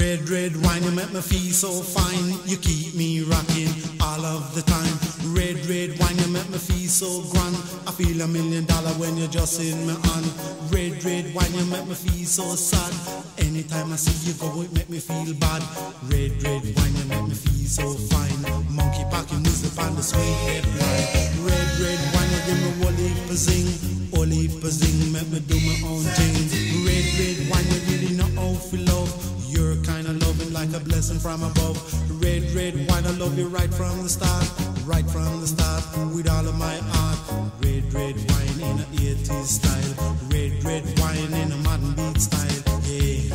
Red, red wine, you make me feel so fine. You keep me rocking all of the time. Red, red wine, you make me feel so grand. I feel $1 million when you're just in my hand. Red, red wine, you make me feel so sad. Anytime I see you go, it make me feel bad. Red, red wine, you make me feel so fine. Monkey packing music on the sweet red line. Red, red wine, you give me Oli Pazing, make me do my own thing. Red, red wine, you really know how to love. You're kind of loving like a blessing from above. Red, red wine, I love you right from the start. Right from the start, with all of my heart. Red, red wine in a 80s style. Red, red wine in a modern beat style. Yeah.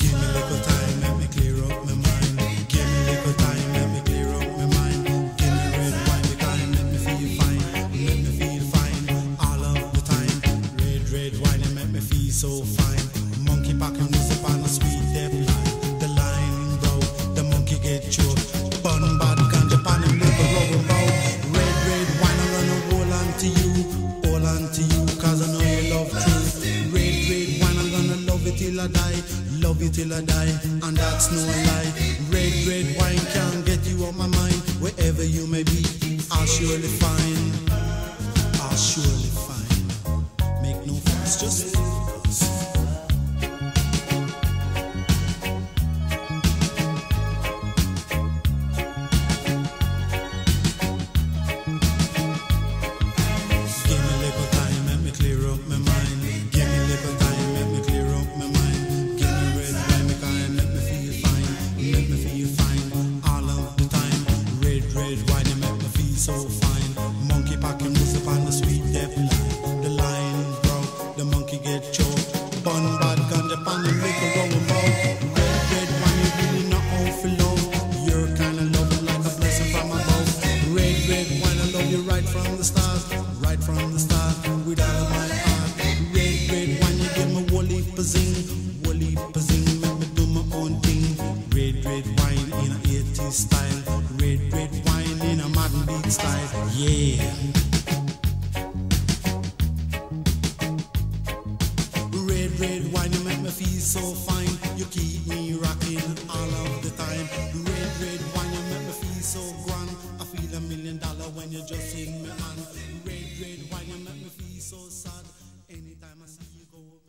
Give me a little time, let me clear up my mind. Give me a little time, let me clear up my mind. Give me red wine, the kind let me feel fine. Let me feel fine all of the time. Red wine, it make me feel so fine. Monkey packing music on a sweet death line. The line bro, the monkey get choked. Bun bad ganja pan and look a rubber bow. Red wine, I'm gonna roll on to you. All on to you, cause I know you love truth. Red wine, I'm gonna love you till I die. Love you till I die, and that's no lie. Red wine can't get you out my mind. Wherever you may be, I'll surely find. I'll surely find. Make no fuss, just leave us. Red wine, and you make me feel so fine. You keep me rocking all of the time. Red, red wine, you make me feel so grand. I feel $1 million when you just sing me on. Red, red wine, you make me feel so sad. Anytime I see you go.